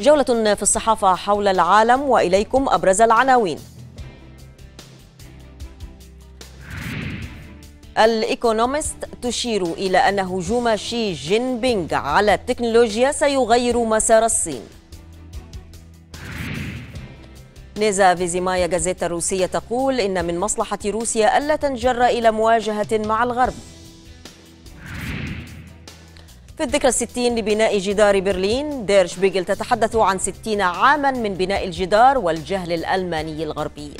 جولة في الصحافة حول العالم وإليكم أبرز العناوين. الإيكونومست تشير إلى أن هجوم شي جين بينغ على التكنولوجيا سيغير مسار الصين. نيزافيسيمايا غازيتا الروسية تقول إن من مصلحة روسيا ألا تنجر إلى مواجهة مع الغرب. في الذكرى الستين لبناء جدار برلين، دير شبيجل تتحدث عن 60 عاما من بناء الجدار والجهل الألماني الغربي.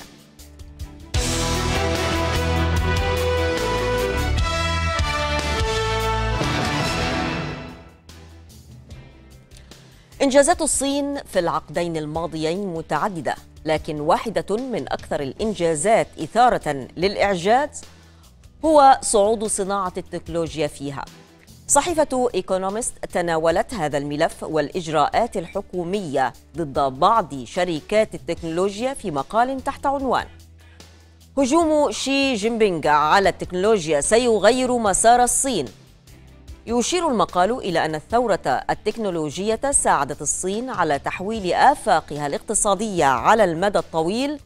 إنجازات الصين في العقدين الماضيين متعددة، لكن واحدة من أكثر الإنجازات إثارة للإعجاز هو صعود صناعة التكنولوجيا فيها. صحيفة إيكونومست تناولت هذا الملف والإجراءات الحكومية ضد بعض شركات التكنولوجيا في مقال تحت عنوان هجوم شي جين بينغ على التكنولوجيا سيغير مسار الصين. يشير المقال إلى أن الثورة التكنولوجية ساعدت الصين على تحويل آفاقها الاقتصادية على المدى الطويل،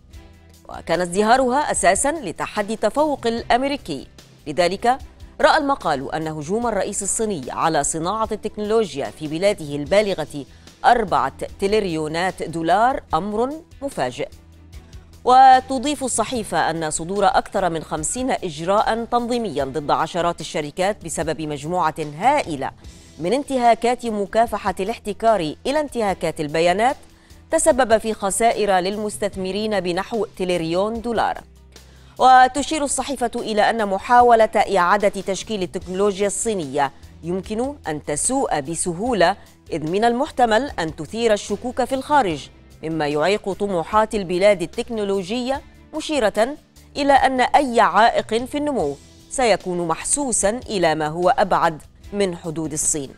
وكان ازدهارها أساساً لتحدي التفوق الأمريكي. لذلك رأى المقال أن هجوم الرئيس الصيني على صناعة التكنولوجيا في بلاده البالغة 4 تريليونات دولار أمر مفاجئ. وتضيف الصحيفة أن صدور أكثر من 50 إجراءً تنظيمياً ضد عشرات الشركات بسبب مجموعة هائلة من انتهاكات مكافحة الاحتكار إلى انتهاكات البيانات تسبب في خسائر للمستثمرين بنحو $1 تريليون. وتشير الصحيفة إلى أن محاولة إعادة تشكيل التكنولوجيا الصينية يمكن أن تسوء بسهولة، إذ من المحتمل أن تثير الشكوك في الخارج مما يعيق طموحات البلاد التكنولوجية، مشيرة إلى أن أي عائق في النمو سيكون محسوساً إلى ما هو أبعد من حدود الصين.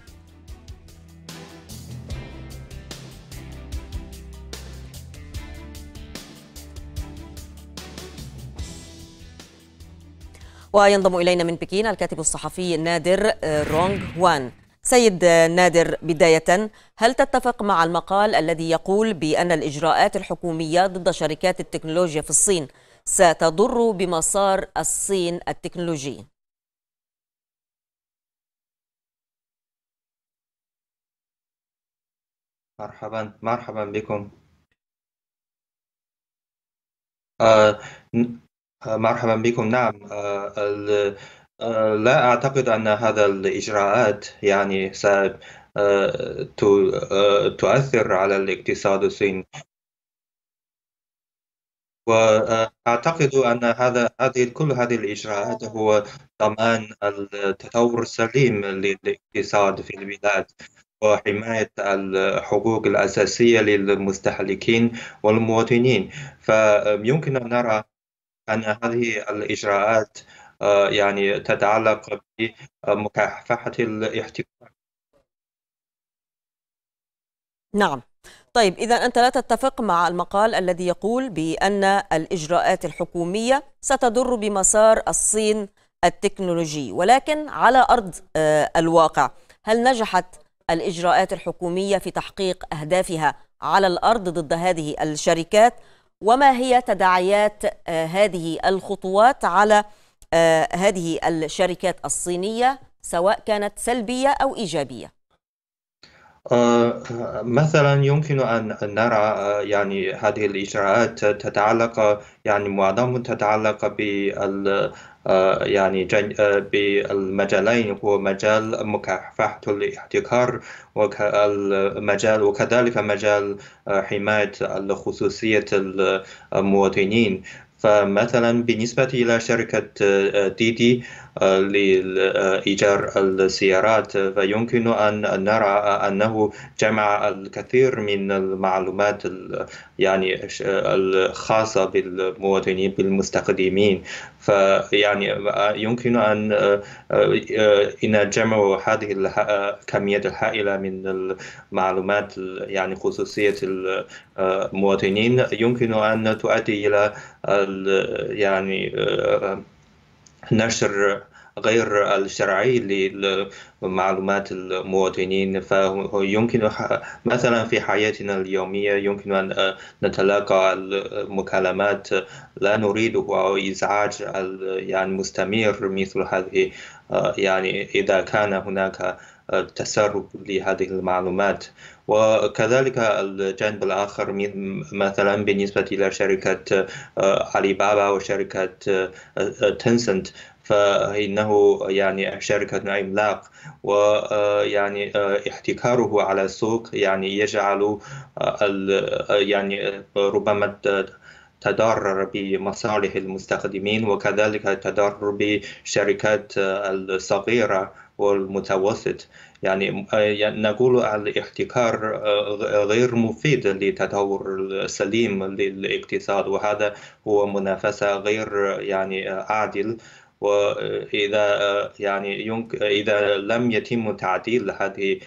وينضم إلينا من بكين الكاتب الصحفي نادر رونغ هوان. سيد نادر، بداية هل تتفق مع المقال الذي يقول بأن الإجراءات الحكومية ضد شركات التكنولوجيا في الصين ستضر بمسار الصين التكنولوجي؟ مرحبا بكم. مرحبا بكم. نعم، لا أعتقد أن هذا الإجراءات ستؤثر على الاقتصاد الصيني، وأعتقد أن كل هذه الإجراءات هو ضمان التطور السليم للاقتصاد في البلاد وحماية الحقوق الأساسية للمستهلكين والمواطنين. فيمكن أن نرى أن هذه الإجراءات تتعلق بمكافحة الاحتكار. نعم، طيب إذا أنت لا تتفق مع المقال الذي يقول بأن الإجراءات الحكومية ستضر بمسار الصين التكنولوجي، ولكن على أرض الواقع هل نجحت الإجراءات الحكومية في تحقيق أهدافها على الأرض ضد هذه الشركات؟ وما هي تداعيات هذه الخطوات على هذه الشركات الصينية سواء كانت سلبية أو إيجابية؟ مثلا يمكن أن نرى هذه الإجراءات تتعلق معظم تتعلق بال بالمجالين، هو مجال مكافحة الاحتكار وكذلك مجال حماية خصوصية المواطنين. فمثلا بالنسبة إلى شركة ديدي لإيجار السيارات، فيمكن أن نرى أنه جمع الكثير من المعلومات الخاصة بالمواطنين بالمستخدمين. يمكن أن جمعوا هذه الكميات الهائلة من المعلومات خصوصية المواطنين يمكن أن تؤدي إلى نشر غير الشرعي لمعلومات المواطنين. فيمكن مثلا في حياتنا اليومية يمكن أن نتلقى المكالمات لا نريده أو إزعاج يعني مستمر مثل هذه، يعني إذا كان هناك تسرب لهذه المعلومات. وكذلك الجانب الآخر مثلا بالنسبة إلى شركة علي بابا وشركة تنسنت، فإنه يعني شركة عملاق، ويعني احتكاره على السوق يعني يجعل يعني ربما تضرر بمصالح المستخدمين، وكذلك تضرر بشركات الصغيرة والمتوسط. يعني نقول الاحتكار غير مفيد لتطور السليم للاقتصاد، وهذا هو منافسة غير يعني عادل. وإذا يعني إذا لم يتم تعديل هذه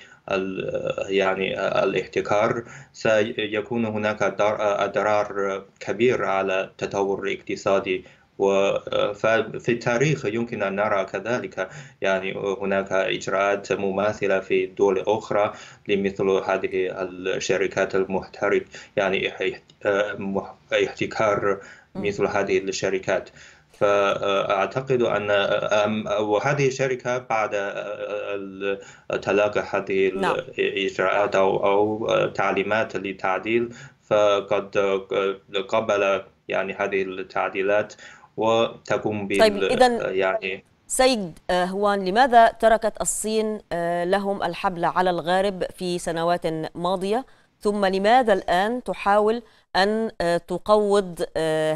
يعني الاحتكار سيكون هناك أضرار كبيرة على التطور الاقتصادي. وفي التاريخ يمكن أن نرى كذلك يعني هناك إجراءات مماثلة في دول أخرى لمثل هذه الشركات المحترقة، يعني احتكار مثل هذه الشركات. فأعتقد أن وهذه الشركة بعد تلقي هذه الإجراءات أو تعليمات للتعديل فقد قبل يعني هذه التعديلات وتقوم بال. طيب إذن يعني سيد هوان، لماذا تركت الصين لهم الحبل على الغارب في سنوات ماضية، ثم لماذا الآن تحاول أن تقوض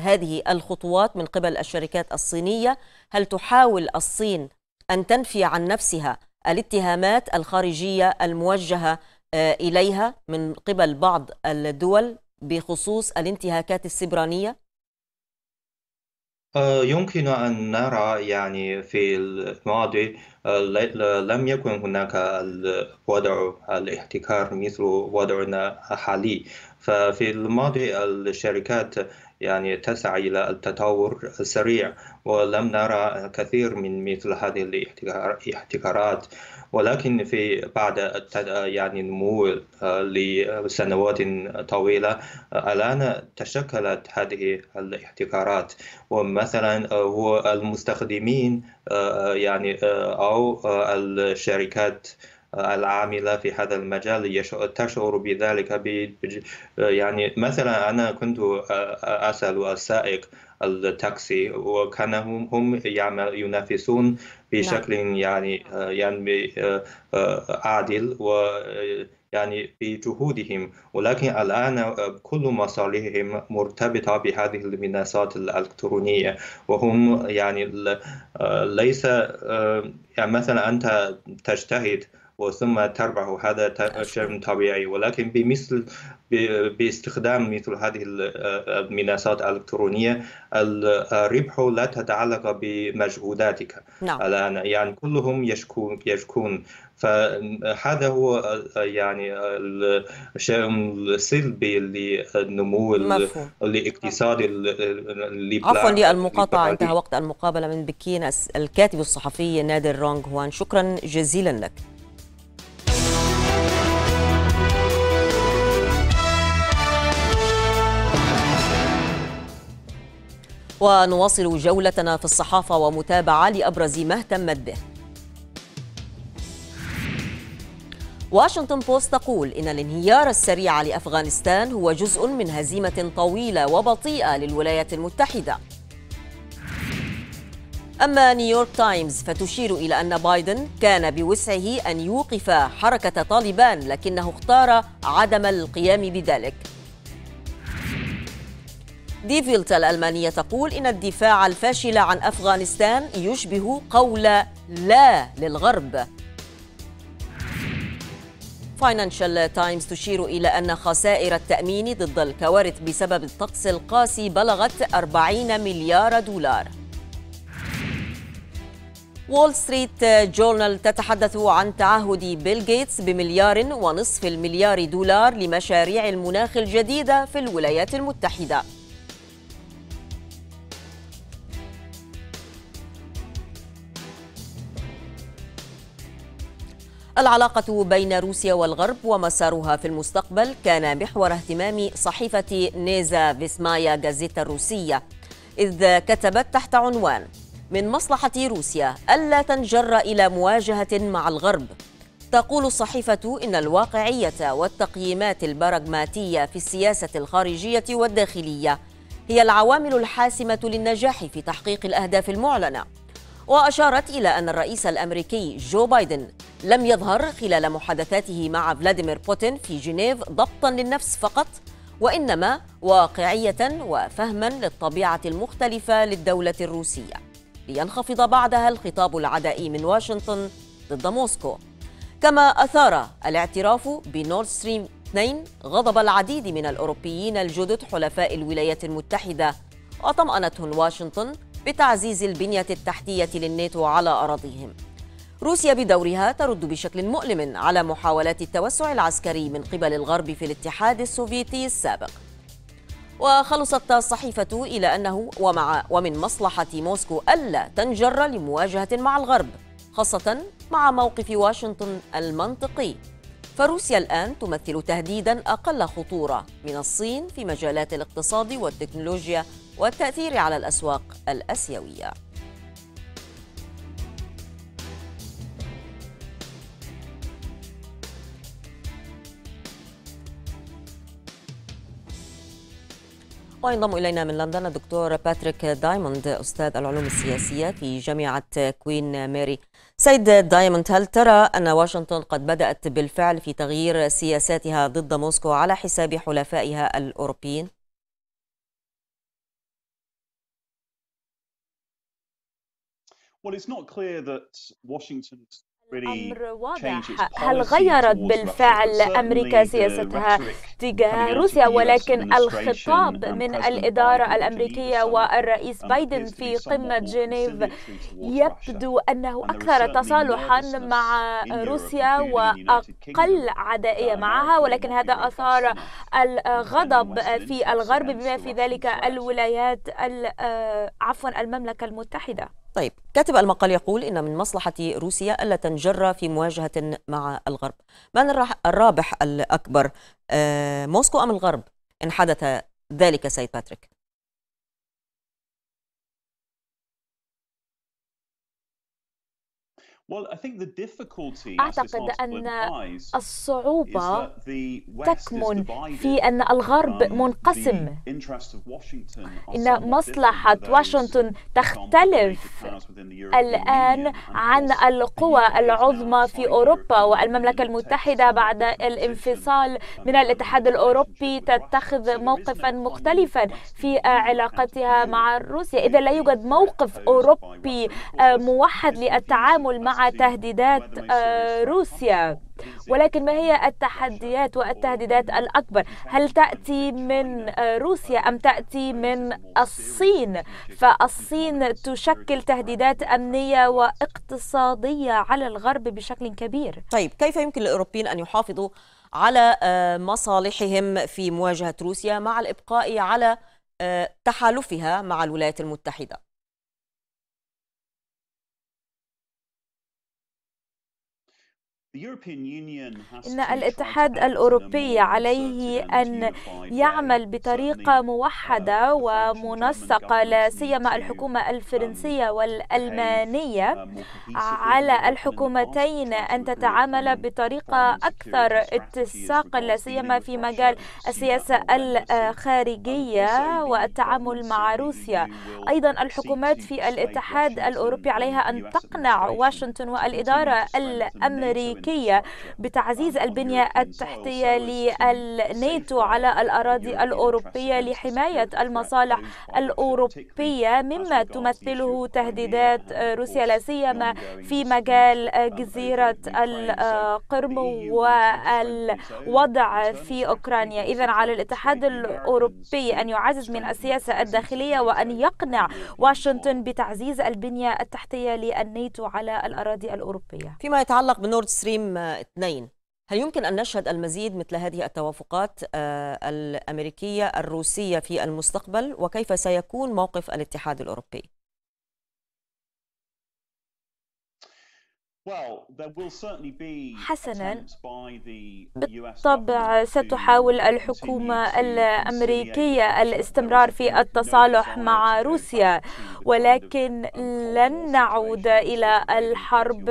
هذه الخطوات من قبل الشركات الصينية؟ هل تحاول الصين أن تنفي عن نفسها الاتهامات الخارجية الموجهة إليها من قبل بعض الدول بخصوص الانتهاكات السبرانية؟ يمكن أن نرى يعني في الماضي لم يكن هناك الوضع الاحتكار مثل وضعنا حالي. ففي الماضي الشركات يعني تسعى إلى التطور السريع ولم نرى كثير من مثل هذه الاحتكارات، ولكن في بعد يعني نمو لسنوات طويلة الآن تشكلت هذه الاحتكارات. ومثلا هو المستخدمين يعني أو الشركات العاملة في هذا المجال تشعر بذلك يعني مثلا أنا كنت أسأل السائق التاكسي وكان هم ينافسون بشكل يعني عادل ويعني بجهودهم، ولكن الآن كل مصالحهم مرتبطة بهذه المنصات الإلكترونية، وهم يعني ليس يعني مثلا أنت تجتهد وثم تربح، هذا شيء طبيعي، ولكن باستخدام مثل هذه المنصات الإلكترونية الربح لا تتعلق بمجهوداتك. الآن يعني كلهم يشكون. فهذا هو يعني الشيء السلبي للنمو الاقتصادي. عفوا للمقاطعة، انتهى وقت المقابلة. من بكين الكاتب الصحفي نادر رونغ هوان، شكرا جزيلا لك. ونواصل جولتنا في الصحافة ومتابعة لأبرز ما اهتمت به. واشنطن بوست تقول إن الانهيار السريع لأفغانستان هو جزء من هزيمة طويلة وبطيئة للولايات المتحدة. أما نيويورك تايمز فتشير إلى أن بايدن كان بوسعه أن يوقف حركة طالبان لكنه اختار عدم القيام بذلك. ديفيلتا الألمانية تقول إن الدفاع الفاشل عن أفغانستان يشبه قول لا للغرب. فاينانشال تايمز تشير إلى أن خسائر التأمين ضد الكوارث بسبب الطقس القاسي بلغت 40 مليار دولار. وول ستريت جورنال تتحدث عن تعهد بيل غيتس ب$1.5 مليار لمشاريع المناخ الجديدة في الولايات المتحدة. العلاقة بين روسيا والغرب ومسارها في المستقبل كان محور اهتمام صحيفة نيزافيسيمايا غازيتا الروسية، إذ كتبت تحت عنوان من مصلحة روسيا ألا تنجر إلى مواجهة مع الغرب. تقول الصحيفة إن الواقعية والتقييمات البراغماتية في السياسة الخارجية والداخلية هي العوامل الحاسمة للنجاح في تحقيق الأهداف المعلنة، وأشارت إلى أن الرئيس الأمريكي جو بايدن لم يظهر خلال محادثاته مع فلاديمير بوتين في جنيف ضبطاً للنفس فقط، وإنما واقعية وفهماً للطبيعة المختلفة للدولة الروسية، لينخفض بعدها الخطاب العدائي من واشنطن ضد موسكو. كما أثار الاعتراف بنورد ستريم 2 غضب العديد من الأوروبيين الجدد حلفاء الولايات المتحدة، وطمأنتهم واشنطن بتعزيز البنية التحتية للناتو على أراضيهم. روسيا بدورها ترد بشكل مؤلم على محاولات التوسع العسكري من قبل الغرب في الاتحاد السوفيتي السابق. وخلصت الصحيفة إلى أنه ومن مصلحة موسكو ألا تنجر لمواجهة مع الغرب، خاصة مع موقف واشنطن المنطقي، فروسيا الآن تمثل تهديداً أقل خطورة من الصين في مجالات الاقتصاد والتكنولوجيا والتأثير على الأسواق الآسيوية. وينضم إلينا من لندن الدكتور باتريك دايموند، أستاذ العلوم السياسية في جامعة كوين ماري. سيد دايموند، هل ترى أن واشنطن قد بدأت بالفعل في تغيير سياساتها ضد موسكو على حساب حلفائها الأوروبيين؟ الأمر واضح. هل غيرت بالفعل أمريكا سياستها تجاه روسيا؟ ولكن الخطاب من الإدارة الأمريكية والرئيس بايدن في قمة جنيف يبدو أنه أكثر تصالحا مع روسيا وأقل عدائية معها، ولكن هذا أثار الغضب في الغرب بما في ذلك المملكة المتحدة. طيب، كاتب المقال يقول إن من مصلحة روسيا ألا تنجر في مواجهة مع الغرب. من الرابح الأكبر، موسكو أم الغرب إن حدث ذلك سيد باتريك؟ أعتقد أن الصعوبة تكمن في أن الغرب منقسم، إن مصلحة واشنطن تختلف الآن عن القوى العظمى في أوروبا، والمملكة المتحدة بعد الانفصال من الاتحاد الأوروبي تتخذ موقفا مختلفا في علاقتها مع روسيا. إذا لا يوجد موقف أوروبي موحد للتعامل مع تهديدات روسيا. ولكن ما هي التحديات والتهديدات الأكبر؟ هل تأتي من روسيا أم تأتي من الصين؟ فالصين تشكل تهديدات أمنية واقتصادية على الغرب بشكل كبير. طيب، كيف يمكن للأوروبيين أن يحافظوا على مصالحهم في مواجهة روسيا مع الإبقاء على تحالفها مع الولايات المتحدة؟ إن الاتحاد الأوروبي عليه أن يعمل بطريقة موحدة ومنسقة، لا سيما الحكومة الفرنسية والألمانية، على الحكومتين أن تتعامل بطريقة أكثر اتساقا، لا سيما في مجال السياسة الخارجية والتعامل مع روسيا. أيضا الحكومات في الاتحاد الأوروبي عليها أن تقنع واشنطن والإدارة الأمريكية بتعزيز البنية التحتية للناتو على الأراضي الأوروبية لحماية المصالح الأوروبية مما تمثله تهديدات روسيا، لا سيما في مجال جزيرة القرم والوضع في أوكرانيا. إذن على الاتحاد الأوروبي أن يعزز من السياسة الداخلية وأن يقنع واشنطن بتعزيز البنية التحتية للناتو على الأراضي الأوروبية. فيما يتعلق بنورد ستريم 2، هل يمكن أن نشهد المزيد مثل هذه التوافقات الأمريكية الروسية في المستقبل؟ وكيف سيكون موقف الاتحاد الأوروبي؟ حسناً، بالطبع ستحاول الحكومة الأمريكية الاستمرار في التصالح مع روسيا، ولكن لن نعود إلى الحرب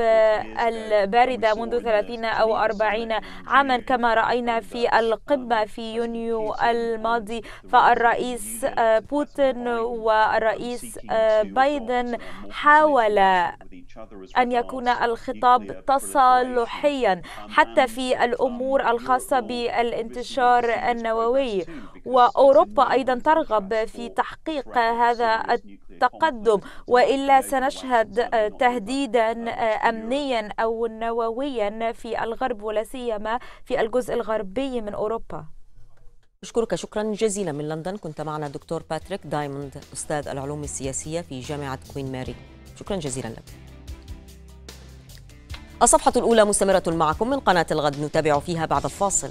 الباردة منذ 30 أو 40 عاماً كما رأينا في القمة في يونيو الماضي. فالرئيس بوتين والرئيس بايدن حاولا أن يكون الخطاب تصالحيا حتى في الأمور الخاصة بالانتشار النووي، وأوروبا أيضا ترغب في تحقيق هذا التقدم، وإلا سنشهد تهديدا أمنيا أو نوويا في الغرب ولا سيما في الجزء الغربي من أوروبا. أشكرك شكرا جزيلا من لندن، كنت معنا دكتور باتريك دايموند أستاذ العلوم السياسية في جامعة كوين ماري، شكرا جزيلا لك. الصفحة الأولى مستمرة معكم من قناة الغد، نتابع فيها بعد الفاصل.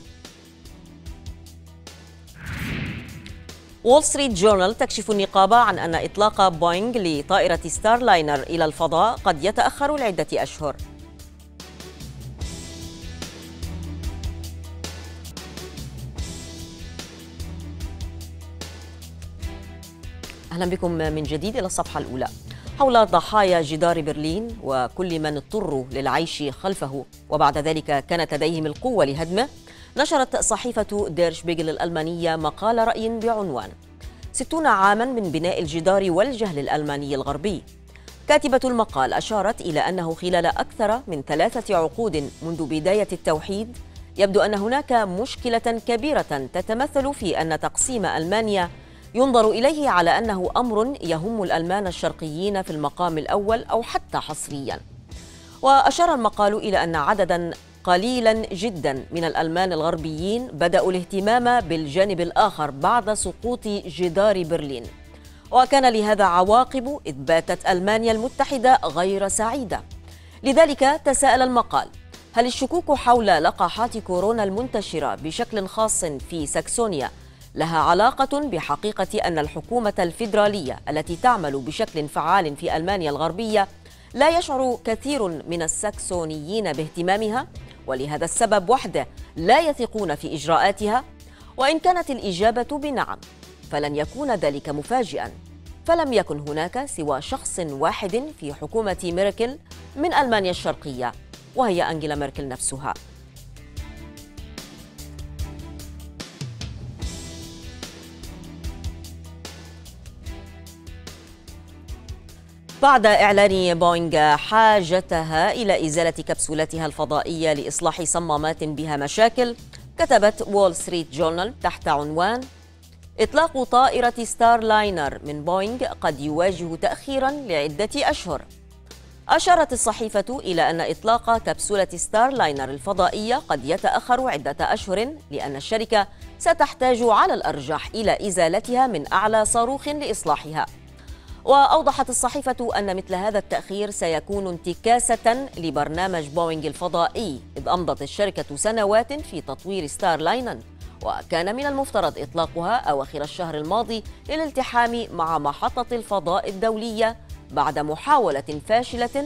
وول ستريت جورنال تكشف النقابة عن أن إطلاق بوينج لطائرة ستارلاينر إلى الفضاء قد يتأخر لعدة أشهر. أهلا بكم من جديد إلى الصفحة الأولى. حول ضحايا جدار برلين وكل من اضطروا للعيش خلفه وبعد ذلك كانت لديهم القوة لهدمه، نشرت صحيفة دير شبيجل الألمانية مقال رأي بعنوان 60 عاماً من بناء الجدار والجهل الألماني الغربي. كاتبة المقال أشارت إلى أنه خلال أكثر من 3 عقود منذ بداية التوحيد يبدو أن هناك مشكلة كبيرة تتمثل في أن تقسيم ألمانيا ينظر إليه على أنه أمر يهم الألمان الشرقيين في المقام الأول أو حتى حصريا. وأشار المقال إلى أن عددا قليلا جدا من الألمان الغربيين بدأوا الاهتمام بالجانب الآخر بعد سقوط جدار برلين، وكان لهذا عواقب إذ باتت ألمانيا المتحدة غير سعيدة. لذلك تساءل المقال: هل الشكوك حول لقاحات كورونا المنتشرة بشكل خاص في ساكسونيا لها علاقة بحقيقة أن الحكومة الفيدرالية التي تعمل بشكل فعال في ألمانيا الغربية لا يشعر كثير من الساكسونيين باهتمامها، ولهذا السبب وحده لا يثقون في إجراءاتها؟ وإن كانت الإجابة بنعم فلن يكون ذلك مفاجئا، فلم يكن هناك سوى شخص واحد في حكومة ميركل من ألمانيا الشرقية وهي أنجلا ميركل نفسها. بعد إعلان بوينغ حاجتها إلى إزالة كبسولتها الفضائية لإصلاح صمامات بها مشاكل، كتبت وول ستريت جورنال تحت عنوان إطلاق طائرة ستارلاينر من بوينغ قد يواجه تأخيرا لعدة أشهر. أشارت الصحيفة إلى أن إطلاق كبسولة ستارلاينر الفضائية قد يتأخر عدة أشهر لأن الشركة ستحتاج على الأرجح إلى إزالتها من أعلى صاروخ لإصلاحها. وأوضحت الصحيفة أن مثل هذا التأخير سيكون انتكاسة لبرنامج بوينغ الفضائي، إذ أمضت الشركة سنوات في تطوير ستارلاينر، وكان من المفترض إطلاقها أواخر الشهر الماضي للالتحام مع محطة الفضاء الدولية بعد محاولة فاشلة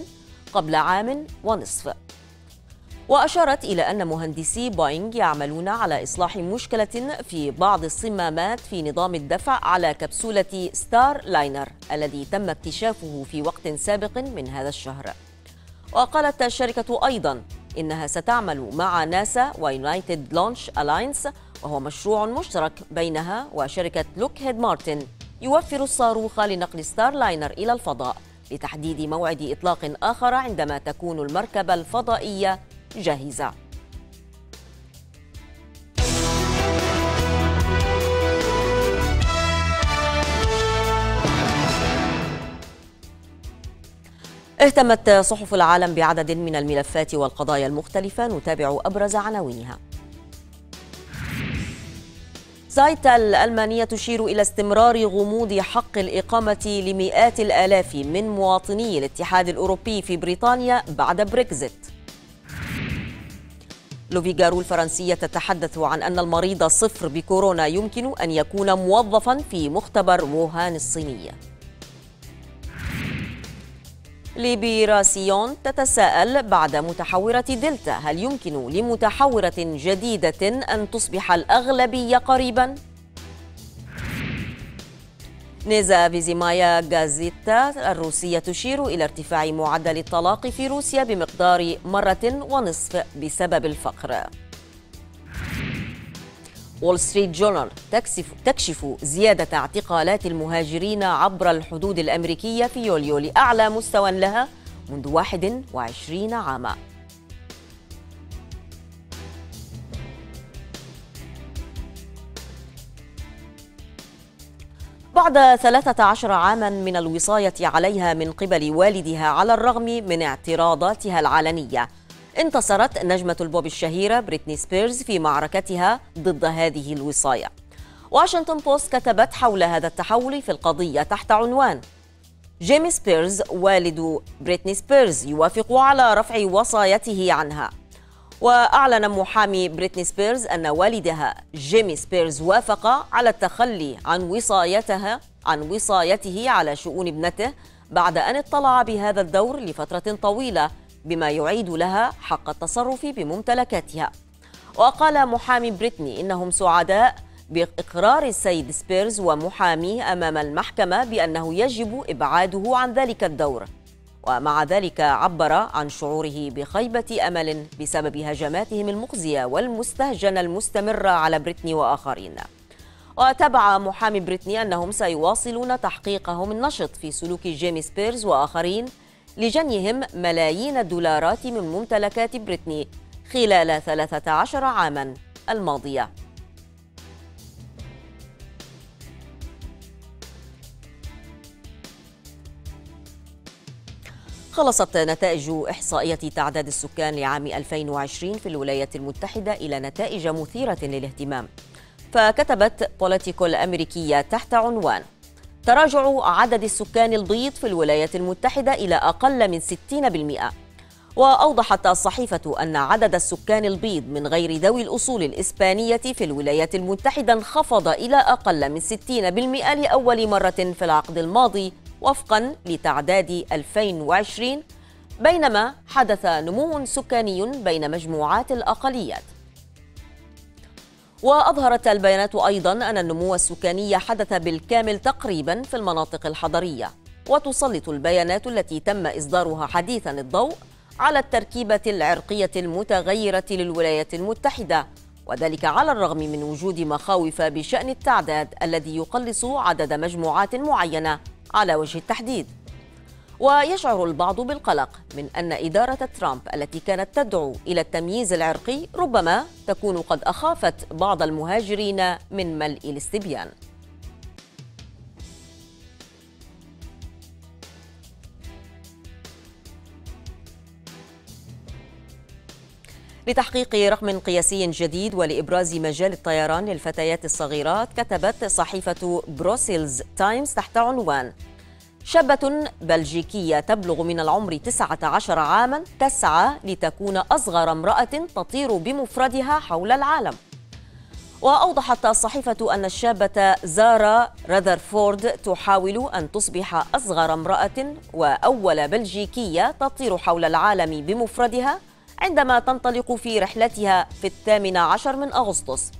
قبل 1.5 عام. وأشارت إلى أن مهندسي بوينغ يعملون على إصلاح مشكلة في بعض الصمامات في نظام الدفع على كبسولة ستارلاينر الذي تم اكتشافه في وقت سابق من هذا الشهر. وقالت الشركة أيضا إنها ستعمل مع ناسا ويونايتد لونش ألاينس، وهو مشروع مشترك بينها وشركة لوكهيد مارتن يوفر الصاروخ لنقل ستارلاينر إلى الفضاء لتحديد موعد إطلاق آخر عندما تكون المركبة الفضائية جاهزة. اهتمت صحف العالم بعدد من الملفات والقضايا المختلفة، نتابع أبرز عناوينها. سايتل الألمانية تشير إلى استمرار غموض حق الإقامة لمئات الآلاف من مواطني الاتحاد الأوروبي في بريطانيا بعد بريكزيت. لوفيغارو الفرنسية تتحدث عن أن المريض الصفر بكورونا يمكن أن يكون موظفا في مختبر ووهان الصينية. ليبيراسيون تتساءل بعد متحورة دلتا، هل يمكن لمتحورة جديدة أن تصبح الأغلبية قريبا؟ نيزافيسيمايا غازيتا الروسية تشير إلى ارتفاع معدل الطلاق في روسيا بمقدار 1.5 بسبب الفقر. وول ستريت جورنال تكشف زيادة اعتقالات المهاجرين عبر الحدود الأمريكية في يوليو لأعلى مستوى لها منذ 21 عاما. بعد 13 عاما من الوصاية عليها من قبل والدها على الرغم من اعتراضاتها العلنية، انتصرت نجمة البوب الشهيرة بريتني سبيرز في معركتها ضد هذه الوصاية. واشنطن بوست كتبت حول هذا التحول في القضية تحت عنوان جيمس سبيرز والد بريتني سبيرز يوافق على رفع وصايته عنها. وأعلن محامي بريتني سبيرز أن والدها جيمي سبيرز وافق على التخلي عن وصايته على شؤون ابنته بعد أن اطلع بهذا الدور لفترة طويلة بما يعيد لها حق التصرف بممتلكاتها. وقال محامي بريتني إنهم سعداء بإقرار السيد سبيرز ومحاميه أمام المحكمة بأنه يجب إبعاده عن ذلك الدور، ومع ذلك عبر عن شعوره بخيبة أمل بسبب هجماتهم المخزية والمستهجنة المستمرة على بريتني وآخرين. وتابع محامي بريتني أنهم سيواصلون تحقيقهم النشط في سلوك جيمي سبيرز وآخرين لجنيهم ملايين الدولارات من ممتلكات بريتني خلال 13 عاماً الماضية. خلصت نتائج إحصائية تعداد السكان لعام 2020 في الولايات المتحدة إلى نتائج مثيرة للاهتمام، فكتبت بوليتيكو الأمريكية تحت عنوان تراجع عدد السكان البيض في الولايات المتحدة إلى أقل من 60%. وأوضحت الصحيفة أن عدد السكان البيض من غير ذوي الأصول الإسبانية في الولايات المتحدة انخفض إلى أقل من 60% لأول مرة في العقد الماضي وفقاً لتعداد 2020، بينما حدث نمو سكاني بين مجموعات الأقليات. وأظهرت البيانات أيضاً أن النمو السكاني حدث بالكامل تقريباً في المناطق الحضرية، وتسلط البيانات التي تم إصدارها حديثاً الضوء على التركيبة العرقية المتغيرة للولايات المتحدة، وذلك على الرغم من وجود مخاوف بشأن التعداد الذي يقلص عدد مجموعات معينة على وجه التحديد. ويشعر البعض بالقلق من أن إدارة ترامب التي كانت تدعو إلى التمييز العرقي ربما تكون قد أخافت بعض المهاجرين من ملء الاستبيان. لتحقيق رقم قياسي جديد ولإبراز مجال الطيران للفتيات الصغيرات، كتبت صحيفة بروسيلز تايمز تحت عنوان شابة بلجيكية تبلغ من العمر 19 عاما تسعى لتكون أصغر امرأة تطير بمفردها حول العالم. وأوضحت الصحيفة أن الشابة زارة راذرفورد تحاول أن تصبح أصغر امرأة وأول بلجيكية تطير حول العالم بمفردها عندما تنطلق في رحلتها في 18 من أغسطس.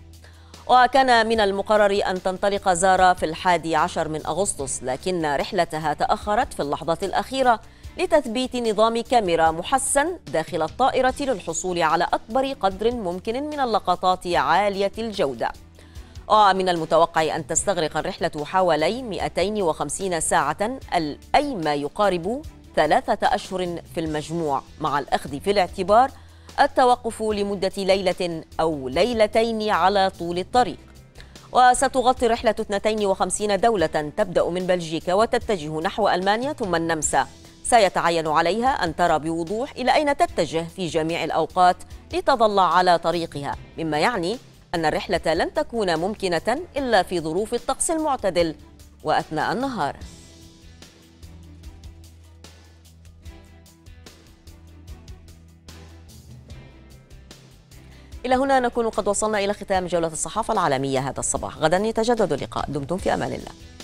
وكان من المقرر أن تنطلق زارة في 11 من أغسطس، لكن رحلتها تأخرت في اللحظات الأخيرة لتثبيت نظام كاميرا محسن داخل الطائرة للحصول على أكبر قدر ممكن من اللقطات عالية الجودة. ومن المتوقع أن تستغرق الرحلة حوالي 250 ساعة، أي ما يقارب 3 أشهر في المجموع، مع الأخذ في الاعتبار التوقف لمدة ليلة أو ليلتين على طول الطريق. وستغطي الرحلة 52 دولة تبدأ من بلجيكا وتتجه نحو ألمانيا ثم النمسا. سيتعين عليها أن ترى بوضوح إلى أين تتجه في جميع الأوقات لتظل على طريقها، مما يعني أن الرحلة لن تكون ممكنة إلا في ظروف الطقس المعتدل وأثناء النهار. إلى هنا نكون قد وصلنا إلى ختام جولة الصحافة العالمية هذا الصباح. غدا يتجدد اللقاء، دمتم في أمان الله.